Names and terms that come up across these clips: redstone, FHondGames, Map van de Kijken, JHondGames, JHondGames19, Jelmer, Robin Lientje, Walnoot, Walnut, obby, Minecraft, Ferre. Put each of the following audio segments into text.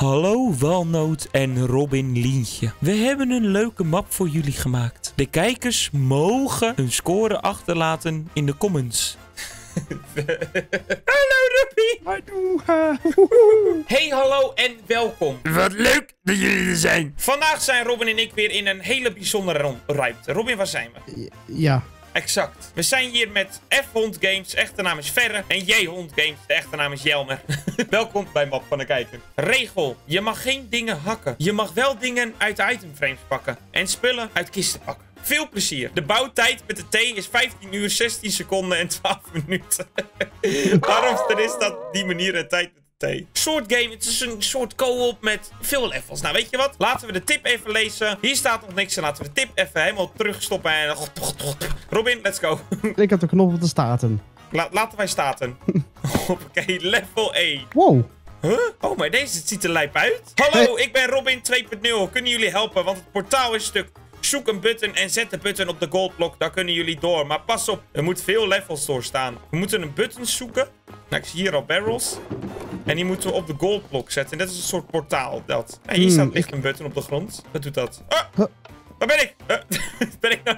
Hallo Walnoot en Robin Lientje. We hebben een leuke map voor jullie gemaakt. De kijkers mogen hun score achterlaten in de comments. Hallo Ruppie! Hallo! Hey, hallo en welkom. Wat leuk dat jullie er zijn. Vandaag zijn Robin en ik weer in een hele bijzondere ruimte. Robin, waar zijn we? Ja. Exact. We zijn hier met FHondGames, echte naam is Ferre. En JHondGames, de echte naam is Jelmer. Welkom bij Map van de Kijken. Regel: je mag geen dingen hakken. Je mag wel dingen uit itemframes pakken. En spullen uit kisten pakken. Veel plezier. De bouwtijd met de thee is 15 uur, 16 seconden en 12 minuten. Waarom is dat die manier en tijd met de thee? Soort game, het is een soort co-op met veel levels. Nou, weet je wat? Laten we de tip even lezen. Hier staat nog niks en laten we de tip even helemaal terugstoppen en... Robin, let's go. Ik heb de knop op de staten. Laten wij staten. Oké, level 1. Wow. Huh? Oh, maar deze ziet er lijp uit. Hallo, hey. Ik ben Robin 2.0. Kunnen jullie helpen? Want het portaal is stuk. Zoek een button en zet de button op de goldblok. Daar kunnen jullie door. Maar pas op, er moet veel levels doorstaan. We moeten een button zoeken. Nou, ik zie hier al barrels. En die moeten we op de goldblok zetten. En dat is een soort portaal. Dat. En hier staat licht een button op de grond. Wat doet dat? Oh, waar ben ik? Ben ik nou?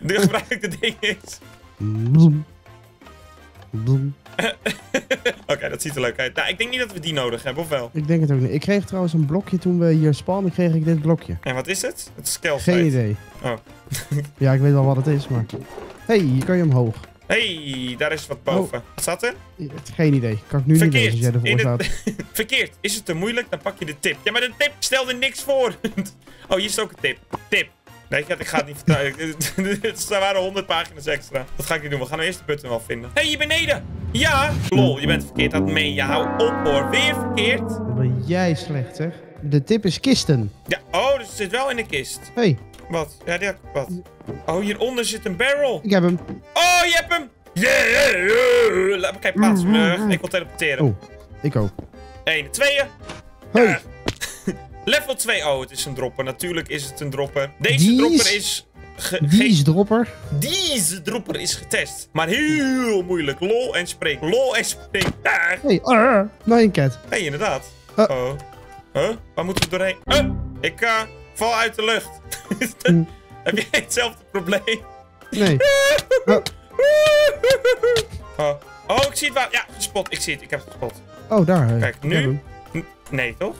De gebruikte ding is... Oké, dat ziet er leuk uit. Nou, ik denk niet dat we die nodig hebben, of wel? Ik denk het ook niet. Ik kreeg trouwens een blokje toen we hier spawnen, kreeg ik dit blokje. En wat is het? Het is kelfheid. Geen idee. Oh. Ja, ik weet wel wat het is, maar... Hé, hier kan je omhoog. Hé, daar is wat boven. Oh. Wat staat er? Geen idee. Kan ik nu verkeerd niet lezen als jij ervoor staat. Verkeerd. Is het te moeilijk? Dan pak je de tip. Ja, maar de tip stelde niks voor. Oh, hier is ook een tip. Tip. Nee, ik ga het niet vertellen. Er waren 100 pagina's extra. Dat ga ik niet doen. We gaan eerst de button wel vinden. Hé, hier beneden! Ja! Lol, je bent verkeerd aan het mee. Je houdt op hoor. Weer verkeerd. Dat ben jij slecht, zeg. De tip is kisten. Ja, oh, dus het zit wel in de kist. Hé. Hey. Wat? Ja, die had ik wat. Oh, hieronder zit een barrel. Ik heb hem. Oh, je hebt hem! Yeah! Laat me kijken, plaatsvlug. Ik wil teleporteren. Oh, ik ook. 1, 2. Hoi. Hey. Level 2. Oh, het is een dropper. Natuurlijk is het een dropper. Deze dropper is... Deze dropper is getest. Maar heel moeilijk. Lol en spring. Lol en spring. Ah. Hey, nou een cat. Hé, hey, inderdaad. Oh. Huh? Waar moeten we doorheen? Ik val uit de lucht. Heb jij hetzelfde probleem? Nee. Oh, ik zie het wel. Ja, gespot. Ik zie het. Ik heb het gespot. Oh, daar. Kijk, nu. Nee, toch?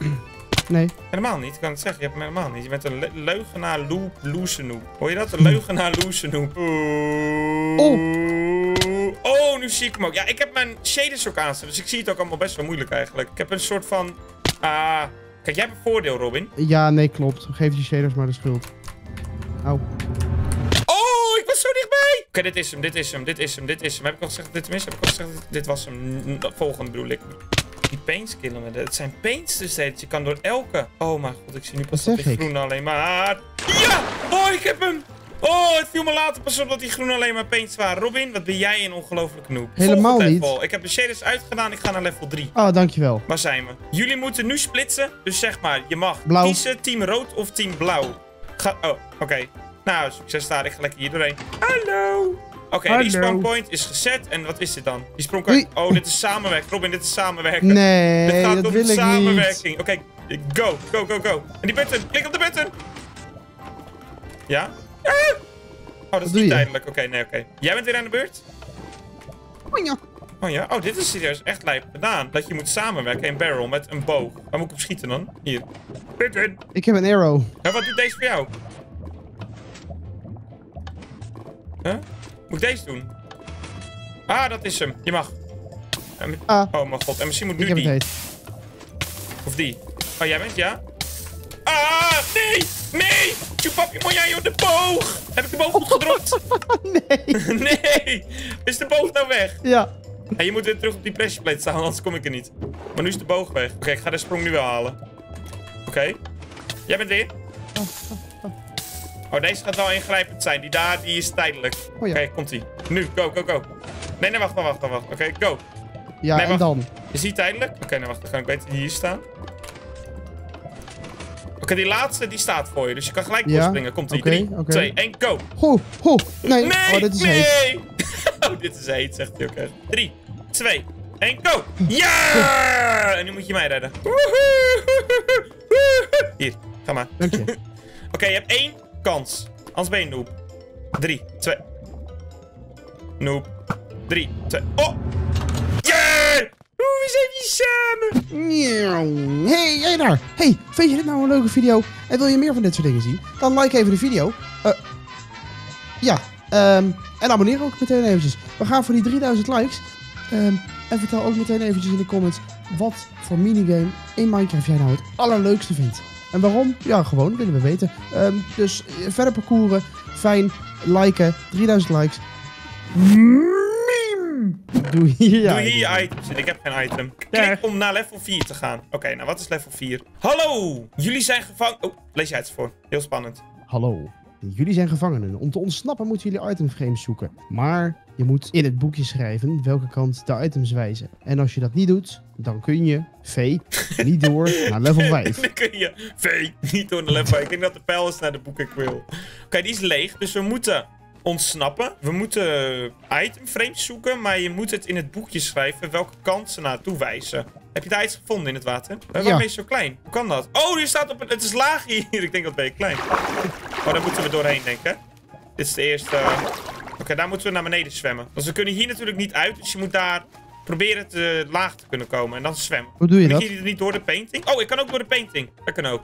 Nee. Helemaal niet, ik kan het zeggen. Je hebt hem helemaal niet. Je bent een leugenaar loesenoep. Hoor je dat? Een leugenaar loesenoep. Oh, nu zie ik hem ook. Ja, ik heb mijn shaders ook aanstaan, dus ik zie het ook allemaal best wel moeilijk eigenlijk. Ik heb een soort van... Kijk, jij hebt een voordeel, Robin. Ja, nee, klopt. Geef je shaders maar de schuld. Au. Oh, ik was zo dichtbij! Oké, dit is hem, dit is hem, dit is hem, dit is hem. Heb ik al gezegd dat dit mis? Heb ik al gezegd dat dit was hem? Volgende bedoel ik. Die paints killen me. Het zijn paints dus steeds. Je kan door elke... Oh mijn god, ik zie nu pas dat die groen alleen maar... Ja! Oh, ik heb hem! Oh, het viel me later pas op dat die groen alleen maar paints waren. Robin, wat ben jij een ongelofelijke noob. Helemaal niet. Ik heb de shaders uitgedaan. Ik ga naar level 3. Oh, dankjewel. Waar zijn we? Jullie moeten nu splitsen. Dus zeg maar, je mag kiezen team rood of team blauw. Oké. Nou, succes daar. Ik ga lekker hier doorheen. Hallo! Oké, die spawnpoint is gezet. En wat is dit dan? Die sprong... Oh, dit is samenwerking. Robin, dit is samenwerken. Nee, dit gaat om samenwerking. Oké, go. Go, go, go. En die button. Klik op de button. Ja? Oh, dat is niet tijdelijk. Oké, nee, oké. Jij bent weer aan de beurt? Oh ja. Oh ja? Oh, dit is serieus echt lijp gedaan. Dat je moet samenwerken in barrel met een boog. Waar moet ik op schieten dan? Hier. Button. Ik heb een arrow. Ja, wat doet deze voor jou? Huh? Moet ik deze doen? Ah, dat is hem. Je mag. Oh mijn god. En misschien moet nu die. Of die. Oh, jij bent, ja? Ah, nee! Nee! Tjupapje, moet jij de boog! Heb ik de boog goed gedropt? Nee. Nee! Is de boog nou weg? Ja. En je moet weer terug op die pressure plate staan, anders kom ik er niet. Maar nu is de boog weg. Oké, ik ga de sprong nu wel halen. Oké. Jij bent erin. Oh, deze gaat wel ingrijpend zijn. Die daar, die is tijdelijk. Oh, ja. Oké, komt-ie. Nu, go, go, go. Nee, nee, wacht. Oké, go. Ja, nee, en dan? Is die tijdelijk? Oké, nee, wacht. Dan kan ik beter die hier staan. Oké, die laatste, die staat voor je. Dus je kan gelijk doorspringen. Komt-ie. 3, 2, 1, go. Nee. Oh, dit is heet. Dit is heet, zegt hij ook echt. 3, 2, En go! Ja! En nu moet je mij redden. Hier, ga maar. Dank je. Oké, je hebt 1 kans. Anders ben je noob. 3, 2. Noob. 3, 2. Oh! Yeah! We zijn hier samen! Hey, jij daar! Hey, vind je dit nou een leuke video? En wil je meer van dit soort dingen zien? Dan like even de video. En abonneer ook meteen eventjes. We gaan voor die 3000 likes. En vertel ook meteen eventjes in de comments wat voor minigame in Minecraft jij nou het allerleukste vindt. En waarom? Ja, gewoon, willen we weten. Dus verder parcouren, fijn, liken, 3000 likes. Doe hier je items in. Ik heb geen item. Klik om naar level 4 te gaan. Oké, nou wat is level 4? Hallo! Jullie zijn gevangen... Oh, lees jij het voor. Heel spannend. Hallo. Jullie zijn gevangenen. Om te ontsnappen moeten jullie itemframes zoeken. Maar je moet in het boekje schrijven welke kant de items wijzen. En als je dat niet doet, dan kun je V niet door naar level 5. Dan kun je V niet door naar level 5. Ik denk dat de pijl is naar de boekenquill. Oké, die is leeg. Dus we moeten ontsnappen. We moeten itemframes zoeken. Maar je moet het in het boekje schrijven welke kant ze naartoe wijzen. Heb je daar iets gevonden in het water? Waarom is het zo klein? Hoe kan dat? Oh, hier staat op een... Het is laag hier. Ik denk dat ben je klein. Oh, daar moeten we doorheen denken. Dit is de eerste... Oké, daar moeten we naar beneden zwemmen. Want we kunnen hier natuurlijk niet uit. Dus je moet daar proberen te laag te kunnen komen. En dan zwemmen. Hoe doe je dat? Kan ik hier niet door de painting? Oh, ik kan ook door de painting. Dat kan ook.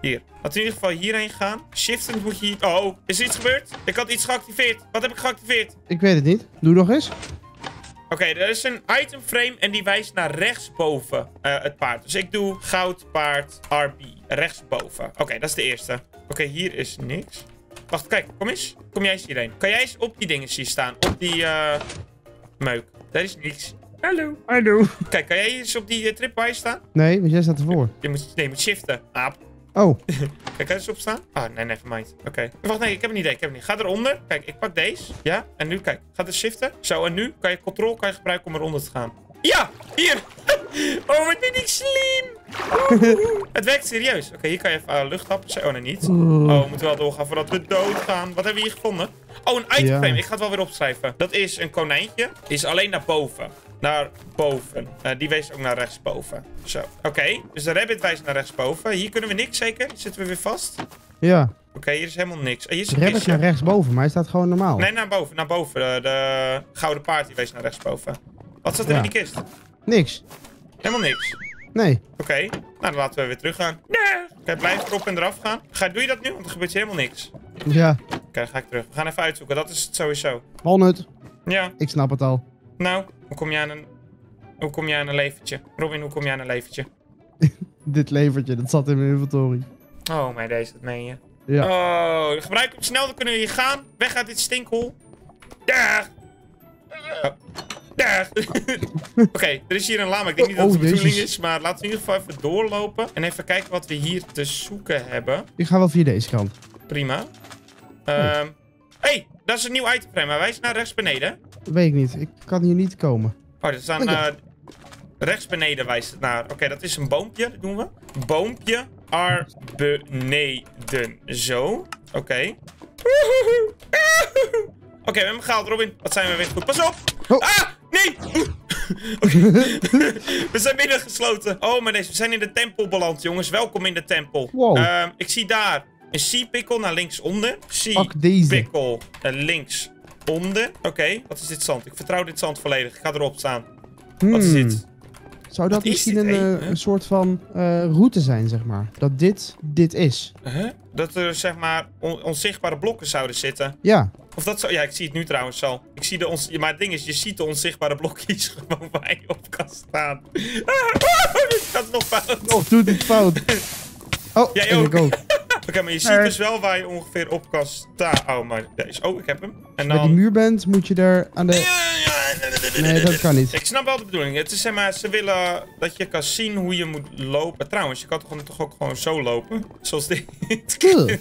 Hier. Laten we in ieder geval hierheen gaan. Shiftend moet je hier... Oh, is er iets gebeurd? Ik had iets geactiveerd. Wat heb ik geactiveerd? Ik weet het niet. Doe nog eens. Oké, er is een itemframe en die wijst naar rechtsboven het paard. Dus ik doe goud, paard, RB. Rechtsboven. Oké, dat is de eerste. Oké, hier is niks. Wacht, kijk. Kom eens. Kom jij eens hierheen. Kan jij eens op die dingen zien staan? Op die meuk. Daar is niks. Hallo. Hallo. Kijk, kan jij eens op die tripwire staan? Nee, want jij staat ervoor. Je moet shiften, aap. Oh. Kijk, kan je erop staan? Ah, nee, nevermind. Oké. Wacht, nee, ik heb een idee. Ga eronder. Kijk, ik pak deze. Ja, en nu, kijk. Gaat het shiften. Zo, en nu kan je control gebruiken om eronder te gaan. Ja, hier. Oh, wat ben ik slim. Het werkt serieus. Oké, hier kan je even lucht happen. Oh, nee, niet. Oh, we moeten wel doorgaan voordat we doodgaan. Wat hebben we hier gevonden? Oh, een itemframe. Ja. Ik ga het wel weer opschrijven. Dat is een konijntje. Is alleen naar boven. Naar boven. Die wijst ook naar rechtsboven. Zo. Oké, dus de rabbit wijst naar rechtsboven. Hier kunnen we niks, zeker? Zitten we weer vast? Ja. Oké, hier is helemaal niks. Hier is de rabbit naar rechtsboven, maar hij staat gewoon normaal. Nee, naar boven. Naar boven. De gouden paard die wijst naar rechtsboven. Wat zat er in die kist? Niks. Helemaal niks. Nee. Oké, nou dan laten we weer terug gaan. Nee. Oké, blijf erop en eraf gaan. Doe je dat nu? Want er gebeurt helemaal niks. Ja. Oké, dan ga ik terug. We gaan even uitzoeken. Dat is het sowieso. Walnut. Ja. Ik snap het al. Nou, hoe kom je aan een levertje? Robin, hoe kom je aan een levertje? Dit levertje, dat zat in mijn inventory. Oh, maar deze, dat meen je. Ja. Oh, gebruik hem snel, dan kunnen we hier gaan. Weg uit dit stinkhol. Daar. Oh. Daar. Oké, er is hier een lama. Ik denk niet dat het de bedoeling is, maar laten we in ieder geval even doorlopen. En even kijken wat we hier te zoeken hebben. Ik ga wel via deze kant. Prima. Hey, dat is een nieuw itemframe. Maar wij zijn naar rechts beneden. Weet ik niet. Ik kan hier niet komen. Oh, er staan... rechts beneden wijst het naar. Oké, dat is een boompje. Dat doen we. Boompje. Beneden. Zo. Oké. Oké, we hebben hem gehaald, Robin. Wat zijn we weer goed. Pas op! Oh. Ah! Nee! We zijn binnengesloten. Oh, maar deze. We zijn in de tempel beland, jongens. Welkom in de tempel. Wow. Ik zie daar een C-pikkel naar linksonder. C-pikkel naar linksonder. Oké, wat is dit zand? Ik vertrouw dit zand volledig. Ik ga erop staan. Wat is dit? Zou dat misschien een soort van route zijn, zeg maar? Dat dit is. Dat er, zeg maar, onzichtbare blokken zouden zitten. Ja. Of dat zo... Ja, ik zie het nu trouwens al. Ik zie maar het ding is, je ziet de onzichtbare blokjes gewoon waar je op kan staan. Dat is nog fout. Oh, doet het fout. Oh, jij ook. Oké, maar je ziet dus wel waar je ongeveer op kan staan. Oh, maar deze... Oh, ik heb hem. En dan... Als je de muur bent, moet je daar aan de... Nee, dat kan niet. Ik snap wel de bedoeling. Het is, zeg maar, ze willen dat je kan zien hoe je moet lopen. Trouwens, je kan toch ook gewoon zo lopen? Zoals dit. Hier,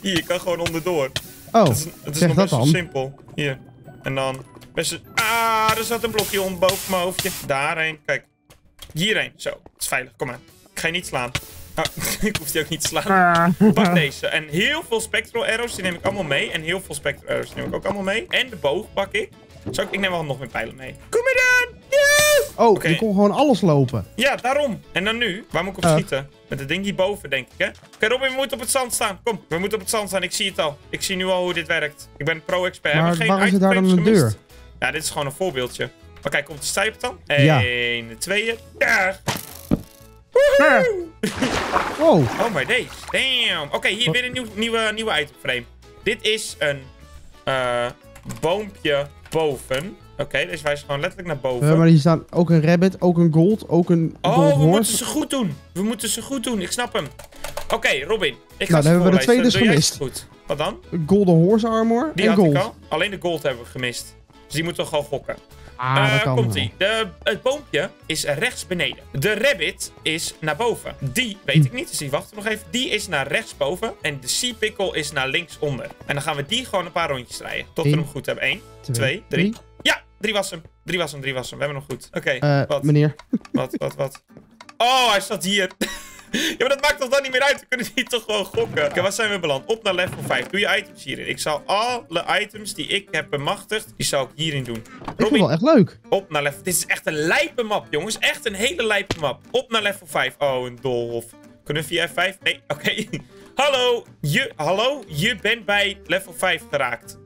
je kan gewoon onderdoor. Oh, het is nog best wel simpel. Hier. En dan... Ah, er zat een blokje onder boven mijn hoofdje. Daarheen. Kijk. Hierheen. Zo. Het is veilig. Kom maar. Ik ga je niet slaan. Ik hoef die ook niet te slaan. Pak deze. En heel veel spectral arrows, die neem ik allemaal mee. En heel veel spectral arrows neem ik ook allemaal mee. En de boog pak ik. Ik neem wel nog meer pijlen mee. Kom maar dan! Yes! Oh, okay. Je kon gewoon alles lopen. Ja, daarom. En dan nu? Waar moet ik op schieten? Met het ding hierboven, denk ik, hè? Oké, Robin, we moeten op het zand staan. Kom, we moeten op het zand staan. Ik zie het al. Ik zie nu al hoe dit werkt. Ik ben pro-expert. Maar waarom zit daar dan een deur? Ja, dit is gewoon een voorbeeldje. Maar kijk, komt de stijp dan? Ja. 1, 2, daar! Woehoe! Wow. Oh my days. Damn. Oké, hier weer een nieuwe itemframe. Dit is een boompje boven. Oké, deze wijst gewoon letterlijk naar boven. Maar hier staan ook een rabbit, ook een gold, ook een gold horse. We moeten ze goed doen. We moeten ze goed doen. Ik snap hem. Oké, Robin. Ik ga ze voorlezen. Dan hebben we de twee dus gemist. Goed. Wat dan? Golden horse armor die en had gold. Ik al. Alleen de gold hebben we gemist. Dus die moeten we gewoon gokken. Komt-ie. Het boompje is rechts beneden. De rabbit is naar boven. Die weet ik niet, dus die wachten nog even. Die is naar rechtsboven. En de sea pickle is naar linksonder. En dan gaan we die gewoon een paar rondjes rijden. Tot we hem goed hebben. 1, 2, 3. Ja, 3 was hem. 3 was hem, 3 was hem. We hebben hem goed. Oké, wat? Meneer. Wat? Oh, hij staat hier. Ja, maar dat maakt toch dan niet meer uit. We kunnen die toch gewoon gokken. Oké, wat zijn we beland? Op naar level 5. Doe je items hierin. Ik zal alle items die ik heb bemachtigd, die zal ik hierin doen. Robin, ik vind het wel echt leuk. Op naar level... Dit is echt een lijpe map, jongens. Echt een hele lijpe map. Op naar level 5. Oh, een doolhof. Kunnen we via F5? Nee, oké. Hallo, je bent bij level 5 geraakt.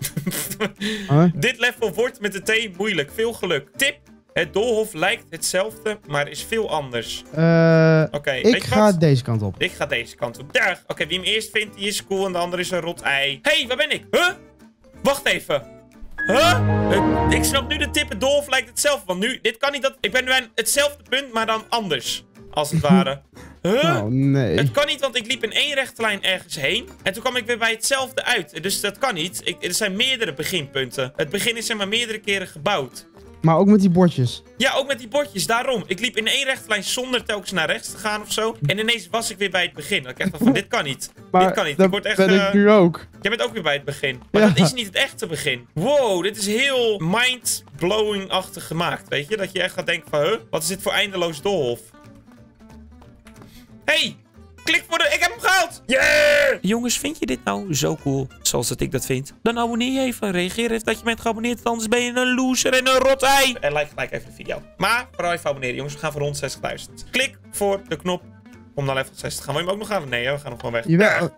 Dit level wordt met de T moeilijk. Veel geluk. Tip. Het doolhof lijkt hetzelfde, maar is veel anders. Ik ga deze kant op. Ik ga deze kant op. Daar. Oké, wie hem eerst vindt, die is cool en de andere is een rot ei. Hé, waar ben ik? Huh? Wacht even. Huh? Ik snap nu de tip. Het doolhof lijkt hetzelfde. Want nu, dit kan niet dat... Ik ben nu aan hetzelfde punt, maar dan anders. Als het ware. Huh? Oh, nee. Het kan niet, want ik liep in één rechte lijn ergens heen. En toen kwam ik weer bij hetzelfde uit. Dus dat kan niet. Er zijn meerdere beginpunten. Het begin is maar meerdere keren gebouwd. Maar ook met die bordjes. Ja, ook met die bordjes. Daarom. Ik liep in één rechtlijn zonder telkens naar rechts te gaan of zo. En ineens was ik weer bij het begin. Dan dacht ik van, dit kan niet. Maar dit kan niet. Ik word echt, ben ik nu ook. Jij bent ook weer bij het begin. Maar dat is niet het echte begin. Wow, dit is heel mind-blowing-achtig gemaakt. Weet je? Dat je echt gaat denken van, wat is dit voor eindeloos doolhof? Hey! Klik voor de... Ik heb hem gehaald! Yeah! Jongens, vind je dit nou zo cool, zoals dat ik dat vind? Dan abonneer je even. Reageer even dat je bent geabonneerd. Anders ben je een loser en een rot ei. En like even de video. Maar vooral even abonneren, jongens. We gaan voor rond 60.000. Klik voor de knop om naar level 60 te gaan. Wil je hem ook nog halen? Nee, we gaan hem gewoon weg. Jawel.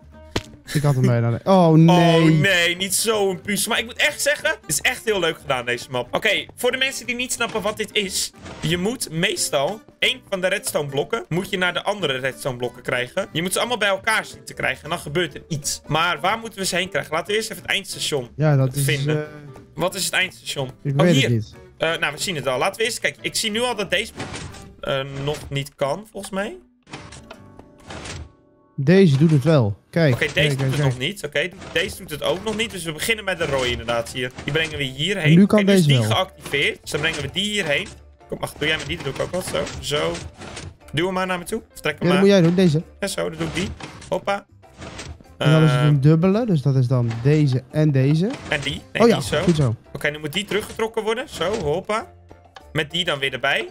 Ik had hem bijna. Oh nee. Oh nee, niet zo'n puus. Maar ik moet echt zeggen, het is echt heel leuk gedaan deze map. Oké, voor de mensen die niet snappen wat dit is. Je moet meestal één van de redstone blokken, moet je naar de andere redstone blokken krijgen. Je moet ze allemaal bij elkaar zien te krijgen en dan gebeurt er iets. Maar waar moeten we ze heen krijgen? Laten we eerst even het eindstation vinden. Wat is het eindstation? Ik weet het niet. Nou, we zien het al. Laten we eerst kijken. Ik zie nu al dat deze nog niet kan, volgens mij. Deze doet het wel. Kijk. Oké, deze doet het nog niet. Deze doet het ook nog niet. Dus we beginnen met de rode inderdaad hier. Die brengen we hierheen. En nu kan deze dus die wel geactiveerd. Dus dan brengen we die hierheen. Kom, wacht. Doe jij met die? Dat doe ik ook wat. Zo. Zo. Duw hem maar naar me toe. Strek hem maar. Dat moet jij doen. Deze. Ja, zo. Dat doe ik die. Hoppa. En dan is het een dubbele. Dus dat is dan deze. En die. Nee, oh ja. Die zo. Goed zo. Oké, nu moet die teruggetrokken worden. Zo. Hoppa. Met die dan weer erbij.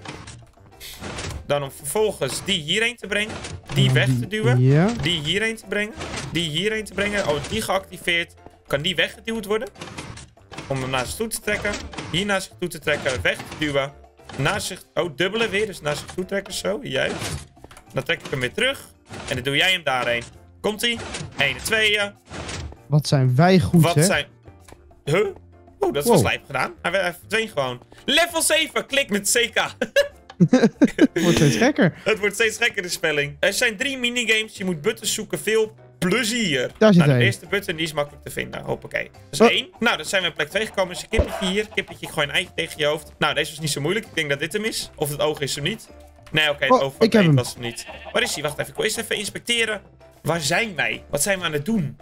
Dan om vervolgens die hierheen te brengen. Die weg te duwen. Die hierheen te brengen. Die hierheen te brengen. Oh, die geactiveerd. Kan die weggeduwd worden. Om hem naar zich toe te trekken. Hier naar zich toe te trekken. Weg te duwen. Naar zich... Oh, dubbele weer. Dus naar zich toe trekken. Zo, juist. Dan trek ik hem weer terug. En dan doe jij hem daarheen. Komt-ie. 1, 2. Wat zijn wij goed, hè? Huh? Oh, dat is wel slijp gedaan. Hij verdween gewoon. Level 7. Klik met CK. Het wordt steeds gekker. Het wordt steeds gekker, de spelling. Er zijn 3 minigames. Je moet buttons zoeken. Veel plezier. Daar zit de eerste button die is makkelijk te vinden. Hoppakee. Dat is 1. Nou, dan zijn we op plek 2 gekomen. Dus een kippetje hier. Kippetje, gooi een eitje tegen je hoofd. Nou, deze was niet zo moeilijk. Ik denk dat dit hem is. Of het oog is hem niet. Nee, oké, het oog van het was hem niet. Waar is hij? Wacht even. Ik wil eerst even inspecteren. Waar zijn wij? Wat zijn we aan het doen?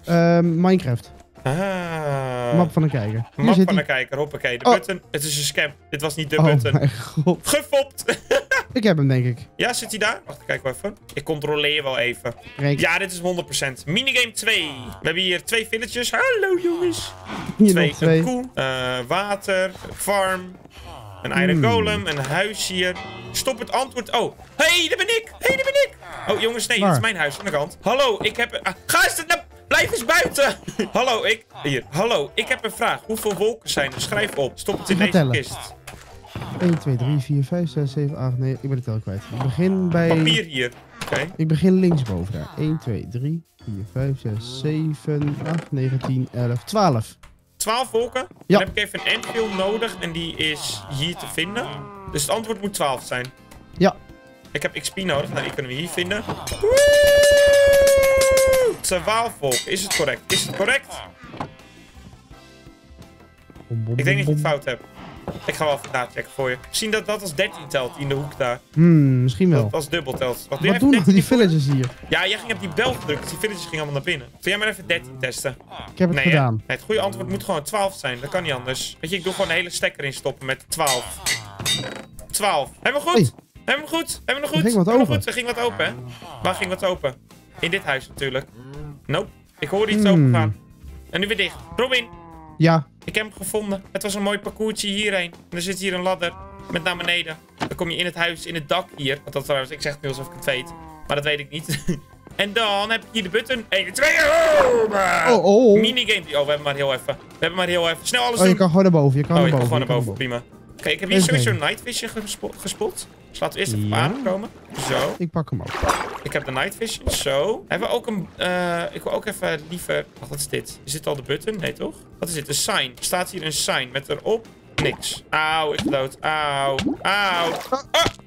Minecraft. Ah. Map van de kijker. Map van de kijker, hoppakee. De button. Het is een scam. Dit was niet de button. Oh mijn god. Gefopt. Ik heb hem, denk ik. Ja, zit hij daar? Wacht, kijk wel even. Ik controleer wel even. Reken. Ja, dit is 100%. Minigame 2. We hebben hier 2 villages. Hallo, jongens. Hier 2. Een koe. Water. Farm. Een iron golem. Een huis hier. Stop het antwoord. Oh. Hé, daar ben ik. Oh, jongens, nee. Dit is mijn huis aan de kant. Hallo, ik heb... ga eens naar... Blijf eens buiten! Hallo, Hier. Hallo, ik heb een vraag. Hoeveel wolken zijn er? Schrijf op. Stop het in deze kist. 1, 2, 3, 4, 5, 6, 7, 8, 9. Ik ben de tel kwijt. Ik begin bij... Papier hier. Okay. Ik begin linksboven daar. 1, 2, 3, 4, 5, 6, 7, 8, 9, 10, 11, 12. 12 wolken? Ja. Dan heb ik even een endfield nodig en die is hier te vinden. Dus het antwoord moet 12 zijn. Ja. Ik heb XP nodig, nou die kunnen we hier vinden. Woehoe! 12 wolken, is het correct? Is het correct? Ik denk dat ik het fout heb. Ik ga wel even nachecken voor je. Misschien dat dat als 13 telt in de hoek daar. Misschien wel. Dat als dubbel telt. Wat doen nog die villagers hier? Ja, jij ging op die bel gedrukt. Dus die villagers gingen allemaal naar binnen. Wil jij maar even 13 testen? Ik heb het gedaan. Nee, het goede antwoord moet gewoon 12 zijn. Dat kan niet anders. Weet je, ik doe gewoon een hele stek erin stoppen met 12. 12. Hebben we goed? Hey. Hebben we goed? Hebben we nog goed? Er ging wat open. Er ging wat open, hè? Waar ging wat open? In dit huis natuurlijk. Nope. Ik hoorde iets open gaan. En nu weer dicht. Robin. Ja. Ik heb hem gevonden. Het was een mooi parcoursje hierheen. En er zit hier een ladder met naar beneden. Dan kom je in het huis, in het dak hier. Want dat trouwens, ik zeg het nu alsof ik het weet. Maar dat weet ik niet. En dan heb ik hier de button. 1, 2, oh. Minigame. Oh, we hebben maar heel even. Snel alles doen. Je kan gewoon naar boven. Je kan gewoon naar boven. Prima. Oké, ik heb hier sowieso een night vision gespot. Dus laten we eerst even aankomen. Zo. Ik pak hem op. Ik heb de night vision. Zo. Hebben we ook een... ik wil ook even liever... Wat is dit? Is dit al de button? Nee, toch? Wat is dit? Een sign. Staat hier een sign met erop niks. Auw, ik dood. Auw. Auw. Ah,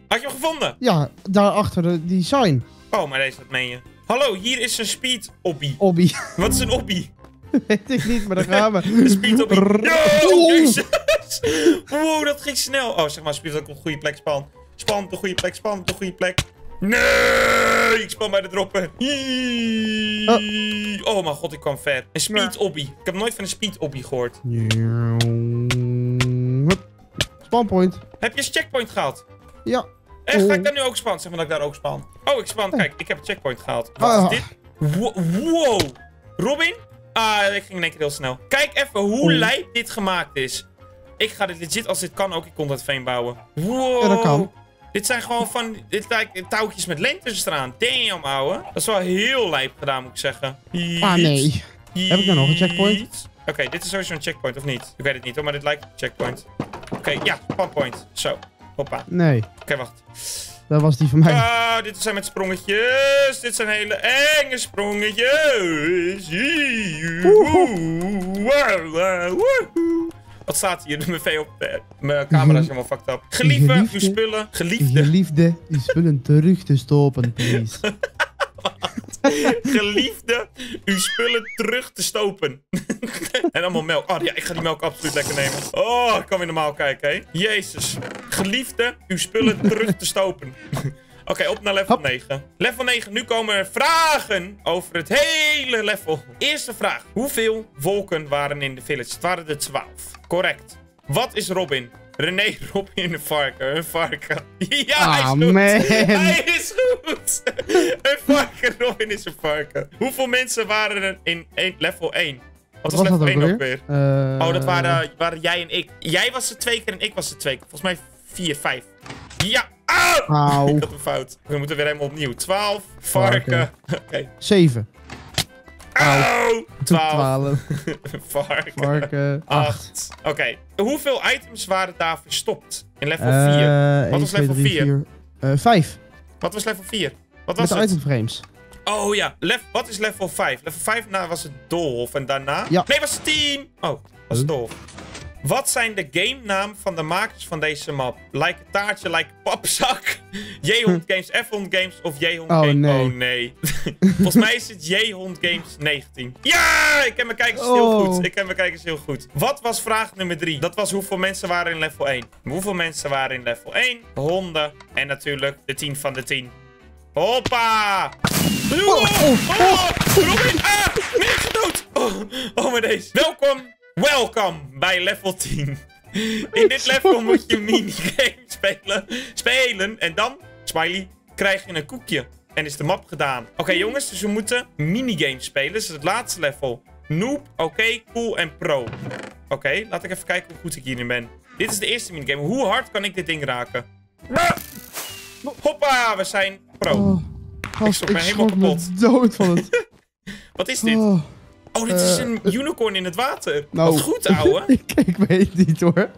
had je hem gevonden? Ja, daarachter die sign. Oh, maar deze, wat meen je? Hallo, hier is een speed obby. Obby. Wat is een obby? Weet ik niet, maar daar gaan we. Een speed obby. No, jezus. Wow, dat ging snel. Oh, zeg maar, speed dat ik op de goede plek span. Span op de goede plek, span op de goede plek. Nee, ik span bij de droppen. Oh mijn god, ik kwam ver. Een speed obby. Ik heb nooit van een speed obby gehoord. Spanpoint. Heb je een checkpoint gehaald? Ja. Echt, ga ik daar nu ook span? Zeg maar dat ik daar ook span. Oh, ik span. Kijk, ik heb een checkpoint gehaald. Wat is dit? Wow. Robin? Ah, ik ging in één keer heel snel. Kijk even hoe lijp dit gemaakt is. Ik ga dit legit, als dit kan ook, ik kon dat veen bouwen. Wow. Ja, dat kan. Dit zijn gewoon van, dit lijkt touwtjes met lengtes eraan. Damn, ouwe. Dat is wel heel lijp gedaan, moet ik zeggen. Ah, nee. Heb ik nou nog een checkpoint? Oké, dit is sowieso een checkpoint, of niet? Ik weet het niet, hoor, maar dit lijkt een checkpoint. Oké, ja, spanpoint. Zo. Hoppa. Nee. Oké, wacht. Dat was die van mij. Oh, dit zijn met sprongetjes. Dit zijn hele enge sprongetjes. Wat staat hier? Mijn V op. Mijn camera is helemaal fucked up. Geliefde, uw spullen. Geliefde. Geliefde, uw spullen terug te stoppen, please. Geliefde, uw spullen terug te stopen. En allemaal melk. Oh ja, ik ga die melk absoluut lekker nemen. Oh, ik kan weer normaal kijken, hè. Jezus. Geliefde, uw spullen terug te stopen. Oké, op naar level 9. Level 9, nu komen er vragen over het hele level. Eerste vraag. Hoeveel wolken waren in de village? Het waren er 12. Correct. Wat is Robin? René, Robin, een varken. Een varken. Ja, hij is goed. Hij is goed. Een varken. Robin is een varken. Hoeveel mensen waren er in level 1? Wat was level 1 ook weer? Oh, dat waren jij en ik. Jij was er 2 keer en ik was er 2 keer. Volgens mij 4, 5. Ja. Ah! Ik had een fout. We moeten weer helemaal opnieuw. 12 varken. Oké. 7. Auw! 12. Varken. 8. Oké. Hoeveel items waren daar verstopt? In level 4. Wat was level 4? 5. Wat was level 4? Wat was het? Itemframes. Oh ja. Wat is level 5? Level 5 was het doolhof. En daarna? Ja. Nee, was het 10! Oh, was het doolhof. Wat zijn de game-naam van de makers van deze map? Like een taartje, like papzak. JHondGames, FHondGames of JHondGames. Oh nee. Volgens mij is het JHondGames19. Ja, ik ken mijn kijkers heel goed. Wat was vraag nummer 3? Dat was hoeveel mensen waren in level 1. Hoeveel mensen waren in level 1? Honden. En natuurlijk de 10 van de 10. Hoppa! Robin! Ah! Neergedood! Oh, maar deze. Welkom bij level 10. In dit level moet je minigame spelen. En dan, smiley, krijg je een koekje. En is de map gedaan. Oké jongens, dus we moeten minigames spelen. Dus het laatste level. Noob, cool en pro. Oké, laat ik even kijken hoe goed ik hierin ben. Dit is de eerste minigame. Hoe hard kan ik dit ding raken? Hoppa, we zijn pro. Ik schrok me helemaal kapot. Ik dood van het. Wat is dit? Oh, dit is een unicorn in het water. Wat goed, ouwe. Ik weet niet, hoor.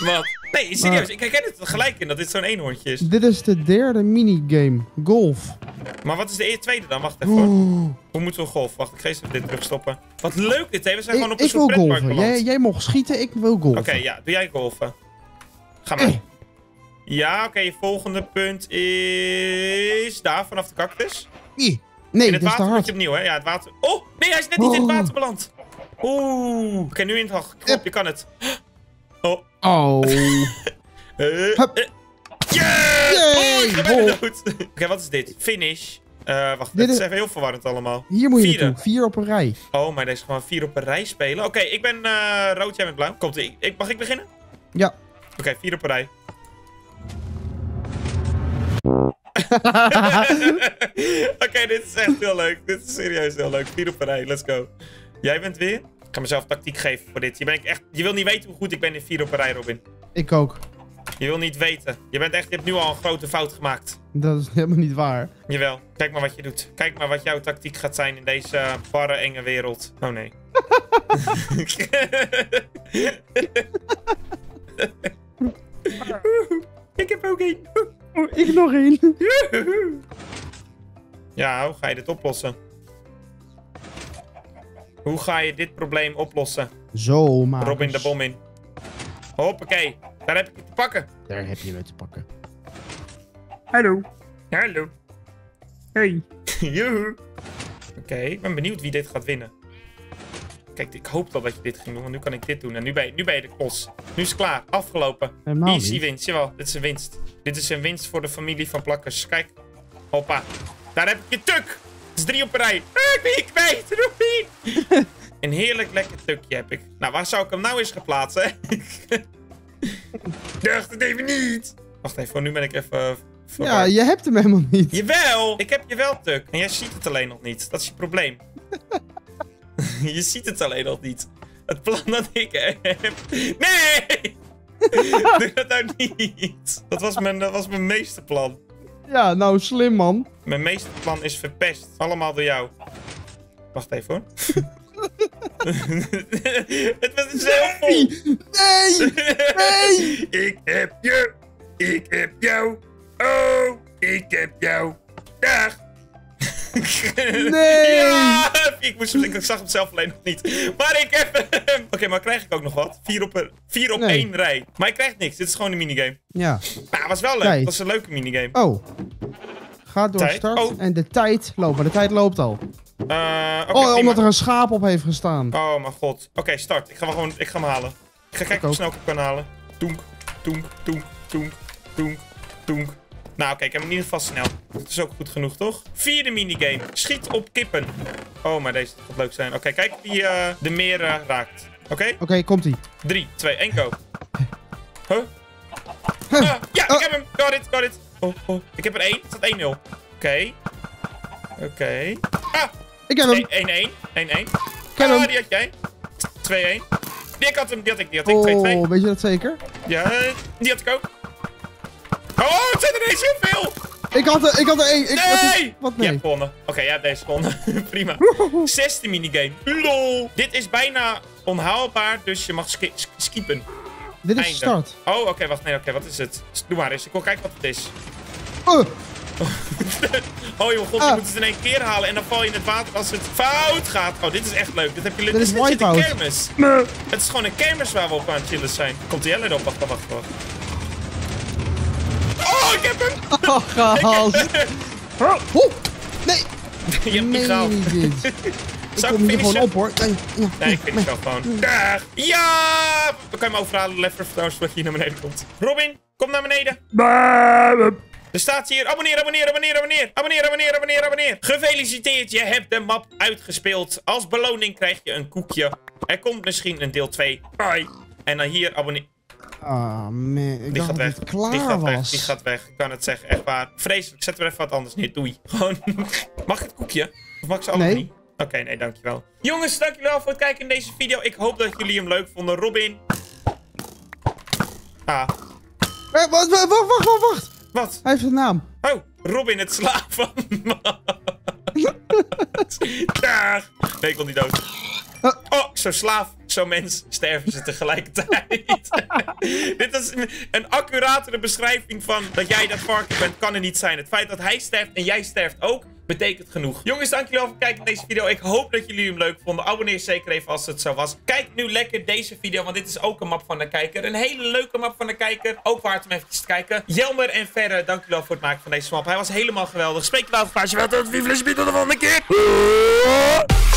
Wat? Nee, serieus, ik herken het gelijk in dat dit zo'n eenhoorntje is. Dit is de derde minigame, golf. Maar wat is de tweede dan? Wacht even. Hoe moeten we golf? Wacht, ik ga eens dit terugstoppen. Wat leuk dit, hè? We zijn gewoon op een soort pretpark beland. Jij mocht schieten, ik wil golfen. Oké, ja, doe jij golfen. Ga maar. Ja, oké, je volgende punt is daar, vanaf de cactus. Nee, in het water moet je opnieuw, hè? Ja, het water. Oh, nee, hij is net niet in het water beland. Oeh. Oké, nu in het hag. Klop, je kan het. Oh. Yeah! Oh, ik ben dood. Oké, wat is dit? Finish. Wacht, dit is even heel verwarrend allemaal. Hier moet je naartoe. 4 op een rij. Oh, maar deze gewoon 4 op een rij spelen. Oké, ik ben rood, jij bent blauw. Komt mag ik beginnen? Ja. Oké, 4 op een rij. Oké, dit is echt heel leuk. Dit is serieus heel leuk. 4 op een rij, let's go. Jij bent weer? Ik ga mezelf tactiek geven voor dit. Je wil niet weten hoe goed ik ben in 4 op een rij, Robin. Ik ook. Je wil niet weten. Je hebt nu al een grote fout gemaakt. Dat is helemaal niet waar. Jawel. Kijk maar wat je doet. Kijk maar wat jouw tactiek gaat zijn in deze barre enge wereld. Oh nee. Ik heb ook één. Ik nog één. Ja, hoe ga je dit oplossen? Hoe ga je dit probleem oplossen? Zo, maar. Robin de bom in. Hoppakee. Daar heb ik het te pakken. Hallo. Hallo. Hey. Joehoe. Oké, ik ben benieuwd wie dit gaat winnen. Kijk, ik hoop al dat je dit ging doen, want nu kan ik dit doen. En nu ben je de klos. Nu is het klaar. Afgelopen. Helemaal easy niet. Winst. Jawel, dit is een winst. Dit is een winst voor de familie van plakkers. Kijk. Hoppa. Daar heb ik je tuk. Het is 3 op een rij. Ik weet het nog niet. Een heerlijk lekker tukje heb ik. Nou, waar zou ik hem nou eens gaan plaatsen? Dacht het even niet. Wacht even, nu ben ik even... Ja, je hebt hem helemaal niet. Jawel, ik heb je wel tuk. En jij ziet het alleen nog niet. Dat is je probleem. Je ziet het alleen nog niet. Het plan dat ik heb... Nee! Doe dat nou niet. Dat was mijn meeste plan. Ja, nou slim man. Mijn meeste plan is verpest. Allemaal door jou. Wacht even hoor. Het was een zelf. Nee! Ik heb je. Ik heb jou. Oh, ik heb jou. Dag. Nee! Ja, ik zag het zelf alleen nog niet. Maar ik heb hem. Oké, maar krijg ik ook nog wat? 4 op één rij. Maar ik krijg niks. Dit is gewoon een minigame. Ja. Maar het was wel leuk. Het was een leuke minigame. Oh. Ga door start. En de tijd loopt. Maar de tijd loopt al. Omdat er een schaap op heeft gestaan. Oh mijn god. Oké, start. Ik ga hem halen. Ik ga kijken hoe snel ik hem kan halen. Toenk, toenk, toenk, toenk, toenk, toenk. Nou, oké, ik heb hem in ieder geval snel. Dat is ook goed genoeg, toch? 4e minigame. Schiet op kippen. Oh, maar deze gaat leuk zijn. Oké, kijk wie de meer raakt. Oké? Oké, komt-ie. 3, 2, 1, go. Huh? Ja, ik heb hem. Got it. Oh. Ik heb er 1. Het staat 1-0. Oké. Ah! Ik heb hem. 1-1. Die had jij. 2-1. Die had ik. Oh, 2-2. Weet je dat zeker? Ja, die had ik ook. Oh, het zijn er ineens heel veel! Ik had er 1. Nee! Wat nee? Je hebt gewonnen. Oké, jij hebt deze gewonnen. Prima. 16e minigame. Lol. Dit is bijna onhaalbaar, dus je mag skippen. Dit is start. Oh, oké, wacht. Nee, oké, wat is het? Doe maar eens. Ik wil kijken wat het is. Oh joh, god, je moet het in 1 keer halen en dan val je in het water als het fout gaat. Oh, dit is echt leuk. Dit is een kermis. Het is gewoon een kermis waar we op aan het chillen zijn. Komt die Ellen op? Wacht. Oh, ik heb hem! Oh, gehaald. Nee! Je hebt niet gehaald. Zou ik hem gewoon op, hoor. Nee, ik finish wel gewoon. Dag! Ja! Dan kan je hem overhalen, lever, trouwens, dat je hier naar beneden komt. Robin, kom naar beneden. Er staat hier, abonneer. Gefeliciteerd, je hebt de map uitgespeeld. Als beloning krijg je een koekje. Er komt misschien een deel 2. Bye. En dan hier, abonneer. Ah, man. Die gaat weg. Die gaat weg. Ik kan het zeggen, echt waar. Vreselijk, zet er even wat anders neer. Doei. Gewoon. Mag ik het koekje? Of mag ik ze allemaal niet? Oké, nee, dankjewel. Jongens, dankjewel voor het kijken in deze video. Ik hoop dat jullie hem leuk vonden. Robin. Wacht. Wat? Hij heeft een naam. Oh, Robin het slavenmans. Dag. Nee, ik wil niet dood. Oh, zo'n slaaf. zo'n mens sterven ze tegelijkertijd. Dit is een accuratere beschrijving van dat jij dat varken bent, kan er niet zijn. Het feit dat hij sterft en jij sterft ook, betekent genoeg. Jongens, dank jullie wel voor het kijken naar deze video. Ik hoop dat jullie hem leuk vonden. Abonneer zeker even als het zo was. Kijk nu lekker deze video, want dit is ook een map van de kijker. Een hele leuke map van de kijker. Ook waard om even te kijken. Jelmer en Ferre, dank jullie wel voor het maken van deze map. Hij was helemaal geweldig. Spreek je wel, Vaasje. Wat een vliegvlesje, tot de volgende keer.